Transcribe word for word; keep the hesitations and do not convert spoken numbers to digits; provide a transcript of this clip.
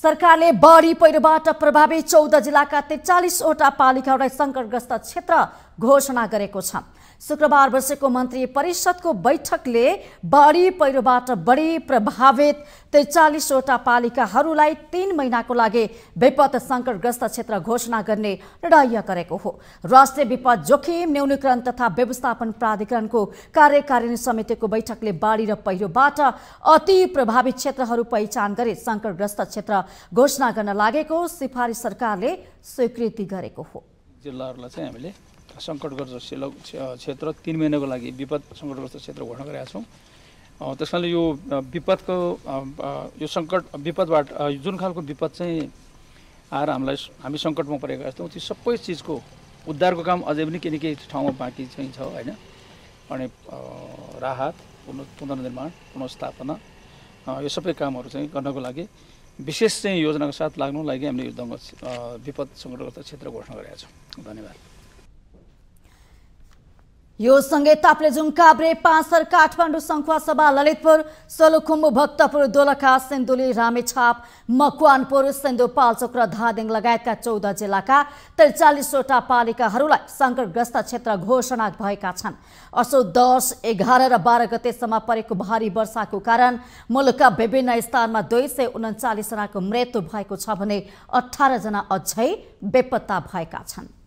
सरकारले बाढी पहिरोबाट प्रभावित चौध जिल्लाका त्रिचालीस वटा पालिकाहरूलाई संकटग्रस्त क्षेत्र घोषणा गरेको छ। शुक्रबार बसेको मन्त्री परिषदको बैठकले बाढी पहिरोबाट बढी प्रभावित त्रिचालीस वटा पालिकाहरूलाई तीन महिनाको लागि विपद संकटग्रस्त क्षेत्र घोषणा गर्ने निर्णय गरेको हो। राष्ट्रिय विपद जोखिम न्यूनीकरण तथा व्यवस्थापन प्राधिकरणको कार्यकारिणी समितिको बैठकले बाढी र पहिरोबाट अति प्रभावित क्षेत्रहरू पहिचान गरी संकटग्रस्त क्षेत्र घोषणा गर्न लागेको सिफारिस सरकारले स्वीकृति गरेको हो। जिल्लाहरुलाई चाहिँ हामीले संकटग्रस्त क्षेत्र तीन महिनाको लागि विपद संकटग्रस्त क्षेत्र घोषणा गरेका छौं। त्यसकारणले यो विपदको यो संकट विपदबाट जुन खालको विपद चाहिँ आएर हामीलाई हामी संकटमा परेका जस्तो त्यो सबै चीजको उद्धारको काम अझै पनि केही न केही ठाउँमा बाँकी चाहिँ छ हैन। अनि राहत पुनर्निर्माण पुनर्स्थापना यो सबै कामहरु चाहिँ गर्नको लागि विशेष चाहिँ योजनाको साथ लाग्नको लागि हामीले यो दङ्ग विपद संकटग्रस्त क्षेत्र घोषणा गरेका छौं। धन्यवाद। यो संगे ताप्लेजुंग काभ्रे पाँचथर काठमंडू शंखुवासभा ललितपुर सोलूखुम्बू भक्तपुर दोलखा सिंधुली रामेछाप मकवानपुर सिंधु पालचोक र धादिंग लगायतका चौध जिल्लाका त्रिचालीस वटा पालिकाहरूलाई संकटग्रस्त क्षेत्र घोषणा भएका छन्। असो दस एघार र बाह्र गतेसम्म परेको भारी वर्षाको कारण मुलुकका विभिन्न स्थानमा दुई सय उन्चालिस जनाको मृत्यु भएको छ भने अठार जना अझै बेपत्ता भएका छन्।